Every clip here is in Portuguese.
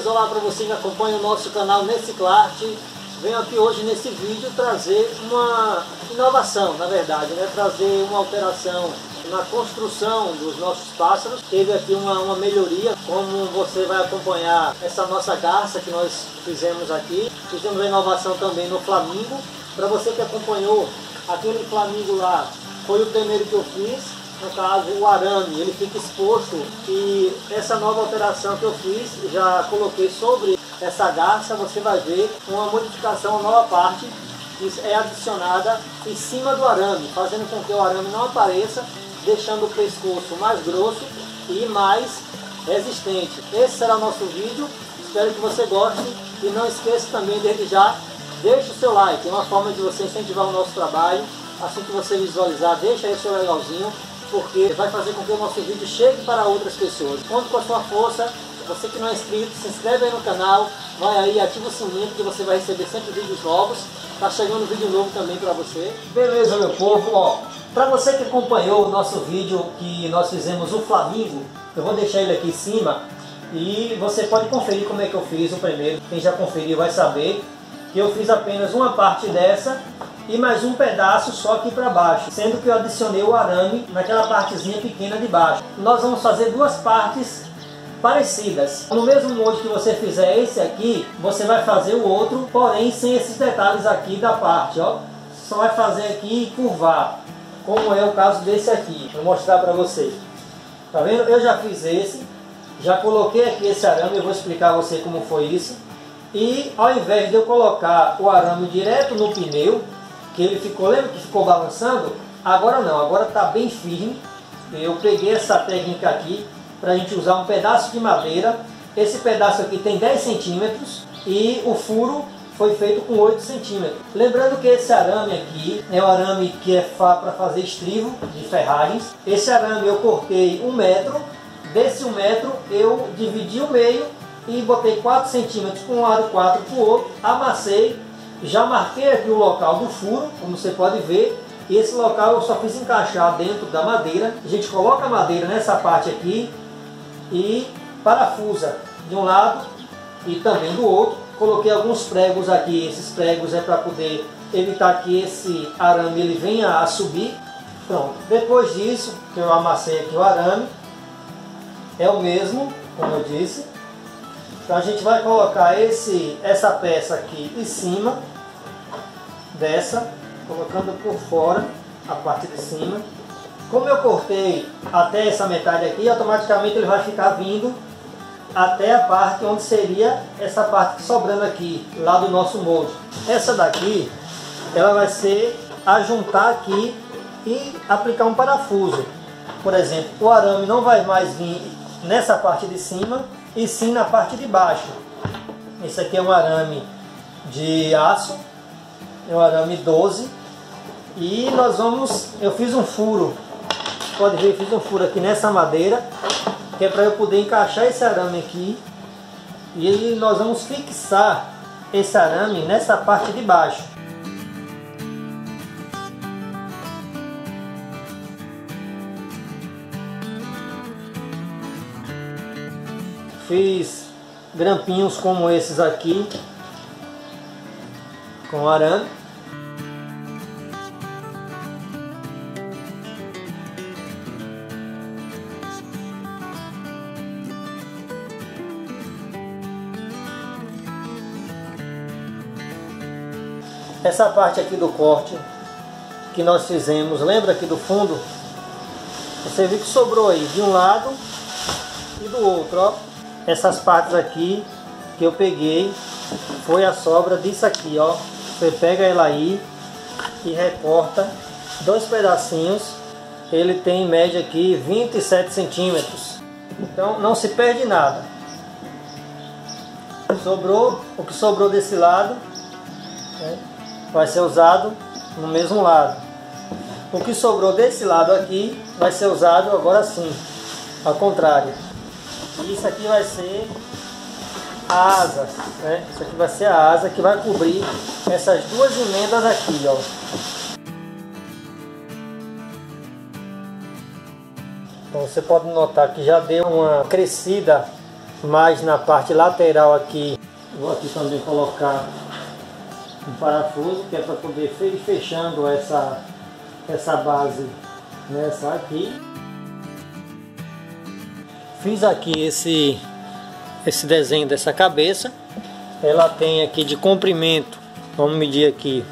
beleza? Olá para você que acompanha o nosso canal Neciclart. Venho aqui hoje nesse vídeo trazer uma inovação, na verdade, né? Trazer uma alteração na construção dos nossos pássaros. Teve aqui uma melhoria, como você vai acompanhar essa nossa garça que nós fizemos aqui. Fizemos a inovação também no flamingo. Para você que acompanhou aquele flamingo lá, foi o primeiro que eu fiz. No caso, o arame, ele fica exposto, e essa nova alteração que eu fiz, já coloquei sobre essa garça, você vai ver uma modificação, uma nova parte que é adicionada em cima do arame, fazendo com que o arame não apareça, deixando o pescoço mais grosso e mais resistente. Esse será o nosso vídeo, espero que você goste e não esqueça também, desde já, deixe o seu like, é uma forma de você incentivar o nosso trabalho. Assim que você visualizar, deixa aí o seu legalzinho, porque vai fazer com que o nosso vídeo chegue para outras pessoas. Conto com a sua força. Você que não é inscrito, se inscreve aí no canal, vai aí, ativa o sininho, que você vai receber sempre vídeos novos. Tá chegando vídeo novo também para você. Beleza, meu povo, ó. Para você que acompanhou o nosso vídeo que nós fizemos o flamingo, eu vou deixar ele aqui em cima e você pode conferir como é que eu fiz o primeiro. Quem já conferiu vai saber que eu fiz apenas uma parte dessa e mais um pedaço só aqui para baixo, sendo que eu adicionei o arame naquela partezinha pequena de baixo. Nós vamos fazer duas partes parecidas. No mesmo molde que você fizer esse aqui, você vai fazer o outro, porém sem esses detalhes aqui da parte, ó. Só vai fazer aqui e curvar, como é o caso desse aqui. Vou mostrar para vocês. Tá vendo? Eu já fiz esse, já coloquei aqui esse arame, eu vou explicar a você como foi isso. E ao invés de eu colocar o arame direto no pneu, que ele ficou, lembra que ficou balançando? Agora não, agora está bem firme. Eu peguei essa técnica aqui para a gente usar um pedaço de madeira. Esse pedaço aqui tem 10 centímetros e o furo foi feito com 8 centímetros. Lembrando que esse arame aqui é um arame que é para fazer estribo de ferragens. Esse arame eu cortei 1 metro, desse 1 metro eu dividi o meio e botei 4 centímetros para um lado, 4 para o outro, amassei. Já marquei aqui o local do furo, como você pode ver. Esse local eu só fiz encaixar dentro da madeira. A gente coloca a madeira nessa parte aqui e parafusa de um lado e também do outro. Coloquei alguns pregos aqui. Esses pregos é para poder evitar que esse arame ele venha a subir. Pronto. Depois disso, que eu amassei aqui o arame, é o mesmo, como eu disse. Então a gente vai colocar essa peça aqui em cima dessa, colocando por fora a parte de cima. Como eu cortei até essa metade aqui, automaticamente ele vai ficar vindo até a parte onde seria essa parte sobrando aqui, lá do nosso molde. Essa daqui, ela vai ser ajuntar aqui e aplicar um parafuso. Por exemplo, o arame não vai mais vir nessa parte de cima, e sim na parte de baixo. Esse aqui é um arame de aço, é um arame 12, e nós vamos, eu fiz um furo, pode ver, fiz um furo aqui nessa madeira, que é para eu poder encaixar esse arame aqui, e nós vamos fixar esse arame nessa parte de baixo. Fiz grampinhos como esses aqui, com arame. Essa parte aqui do corte que nós fizemos, lembra aqui do fundo? Você viu que sobrou aí de um lado e do outro, ó. Essas partes aqui que eu peguei foi a sobra disso aqui, ó. Você pega ela aí e recorta dois pedacinhos. Ele tem em média aqui 27 centímetros. Então não se perde nada. Sobrou, o que sobrou desse lado, né, vai ser usado no mesmo lado. O que sobrou desse lado aqui vai ser usado agora sim, ao contrário. Isso aqui vai ser a asa, né? Isso aqui vai ser a asa que vai cobrir essas duas emendas aqui, ó. Então você pode notar que já deu uma crescida mas na parte lateral aqui, vou aqui também colocar um parafuso, que é para poder ir fechando essa base nessa aqui. Fiz aqui esse desenho dessa cabeça. Ela tem aqui de comprimento, vamos medir aqui,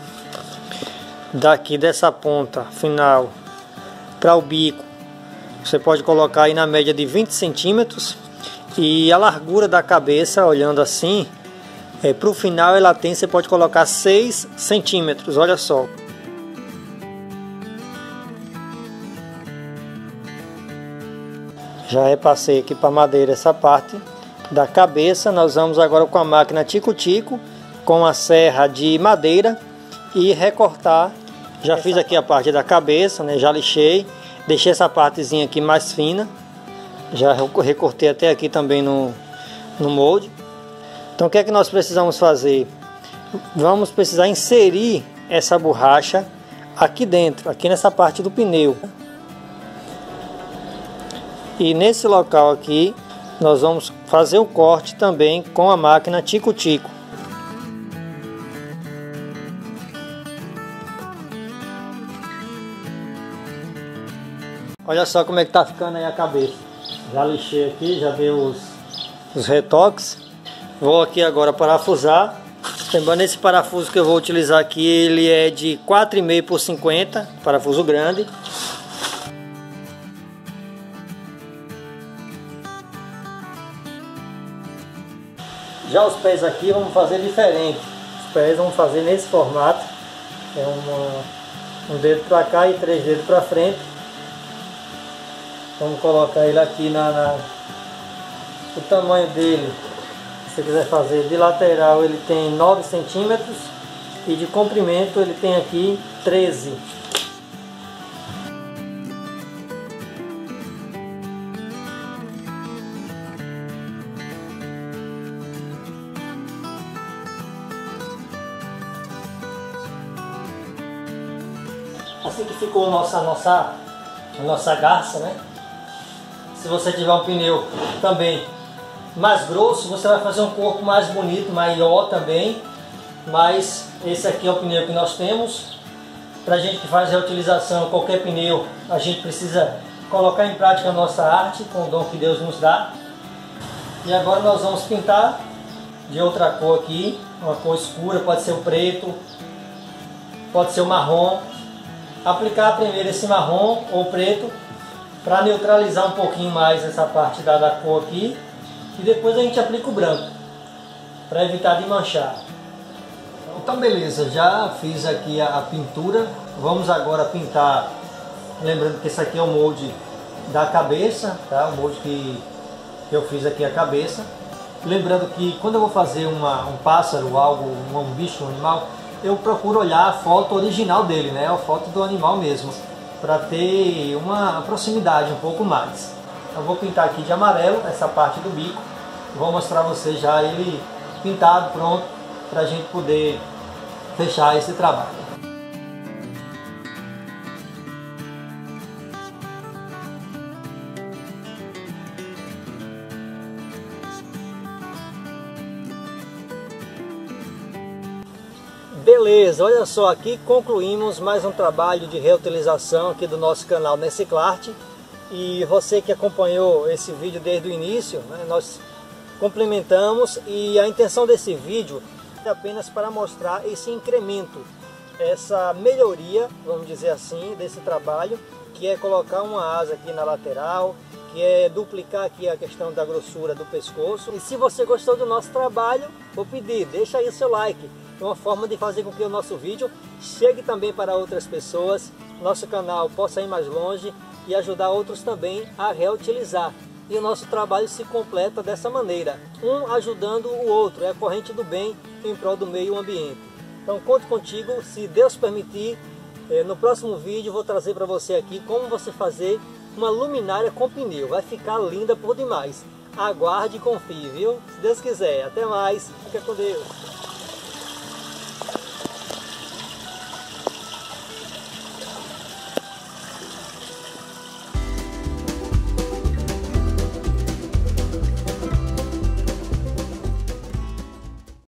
daqui dessa ponta final para o bico, você pode colocar aí na média de 20 centímetros. E a largura da cabeça, olhando assim, para o final ela tem, você pode colocar 6 centímetros, olha só. Já repassei aqui para madeira essa parte da cabeça. Nós vamos agora com a máquina tico-tico, com a serra de madeira, e recortar. Já fiz aqui a parte da cabeça, né? Já lixei, deixei essa partezinha aqui mais fina, já recortei até aqui também no molde. Então o que é que nós precisamos fazer? Vamos precisar inserir essa borracha aqui dentro, aqui nessa parte do pneu, e nesse local aqui nós vamos fazer o corte também com a máquina tico-tico. Olha só como é que tá ficando aí a cabeça. Já lixei aqui, já dei os retoques. Vou aqui agora parafusar. Lembrando, esse parafuso que eu vou utilizar aqui, ele é de 4,5 por 50, parafuso grande. Já os pés aqui vamos fazer diferente. Os pés vamos fazer nesse formato. É um dedo para cá e 3 dedos para frente. Vamos colocar ele aqui o tamanho dele. Se você quiser fazer de lateral, ele tem 9 centímetros, e de comprimento ele tem aqui 13. Assim que ficou a nossa garça, né? Se você tiver um pneu também mais grosso, você vai fazer um corpo mais bonito, maior também. Mas esse aqui é o pneu que nós temos. Para a gente que faz reutilização, qualquer pneu, a gente precisa colocar em prática a nossa arte com o dom que Deus nos dá. E agora nós vamos pintar de outra cor aqui, uma cor escura, pode ser o preto, pode ser o marrom. Aplicar primeiro esse marrom ou preto, para neutralizar um pouquinho mais essa parte da cor aqui, e depois a gente aplica o branco para evitar de manchar. Então beleza, já fiz aqui a pintura. Vamos agora pintar, lembrando que esse aqui é o molde da cabeça, tá? O molde que eu fiz aqui a cabeça. Lembrando que quando eu vou fazer um pássaro, um bicho, um animal, eu procuro olhar a foto original dele, né? A foto do animal mesmo, para ter uma proximidade um pouco mais. Eu vou pintar aqui de amarelo essa parte do bico. Vou mostrar a vocês já ele pintado, pronto, para a gente poder fechar esse trabalho. Beleza, olha só, aqui concluímos mais um trabalho de reutilização aqui do nosso canal Neciclart. E você que acompanhou esse vídeo desde o início, né, nós complementamos, e a intenção desse vídeo é apenas para mostrar esse incremento, essa melhoria, vamos dizer assim, desse trabalho, que é colocar uma asa aqui na lateral, que é duplicar aqui a questão da grossura do pescoço. E se você gostou do nosso trabalho, vou pedir, deixa aí o seu like. É uma forma de fazer com que o nosso vídeo chegue também para outras pessoas, nosso canal possa ir mais longe e ajudar outros também a reutilizar. E o nosso trabalho se completa dessa maneira, um ajudando o outro, é a corrente do bem em prol do meio ambiente. Então conto contigo, se Deus permitir, no próximo vídeo vou trazer para você aqui como você fazer uma luminária com pneu, vai ficar linda por demais. Aguarde e confie, viu? Se Deus quiser, até mais, fica com Deus!